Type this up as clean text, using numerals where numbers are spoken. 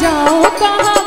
जाओ कहाँ।